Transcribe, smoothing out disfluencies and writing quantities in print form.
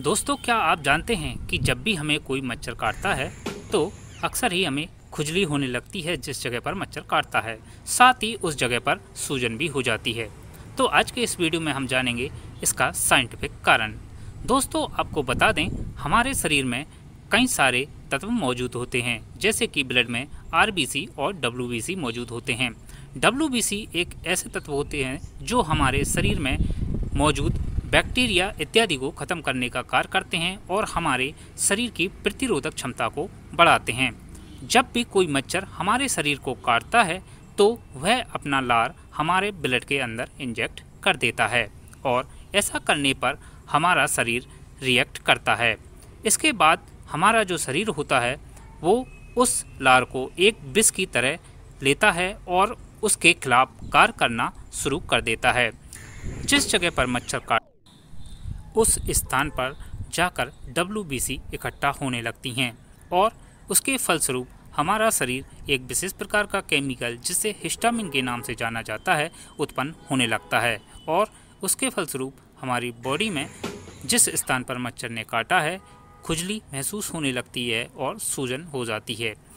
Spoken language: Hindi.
दोस्तों, क्या आप जानते हैं कि जब भी हमें कोई मच्छर काटता है तो अक्सर ही हमें खुजली होने लगती है जिस जगह पर मच्छर काटता है, साथ ही उस जगह पर सूजन भी हो जाती है। तो आज के इस वीडियो में हम जानेंगे इसका साइंटिफिक कारण। दोस्तों, आपको बता दें हमारे शरीर में कई सारे तत्व मौजूद होते हैं, जैसे कि ब्लड में RBC और WBC मौजूद होते हैं। WBC एक ऐसे तत्व होते हैं जो हमारे शरीर में मौजूद बैक्टीरिया इत्यादि को ख़त्म करने का कार्य करते हैं और हमारे शरीर की प्रतिरोधक क्षमता को बढ़ाते हैं। जब भी कोई मच्छर हमारे शरीर को काटता है तो वह अपना लार हमारे ब्लड के अंदर इंजेक्ट कर देता है और ऐसा करने पर हमारा शरीर रिएक्ट करता है। इसके बाद हमारा जो शरीर होता है वो उस लार को एक विष की तरह लेता है और उसके खिलाफ कार्य करना शुरू कर देता है। जिस जगह पर मच्छर काट उस स्थान पर जाकर WBC इकट्ठा होने लगती हैं और उसके फलस्वरूप हमारा शरीर एक विशेष प्रकार का केमिकल, जिसे हिस्टामिन के नाम से जाना जाता है, उत्पन्न होने लगता है और उसके फलस्वरूप हमारी बॉडी में जिस स्थान पर मच्छर ने काटा है खुजली महसूस होने लगती है और सूजन हो जाती है।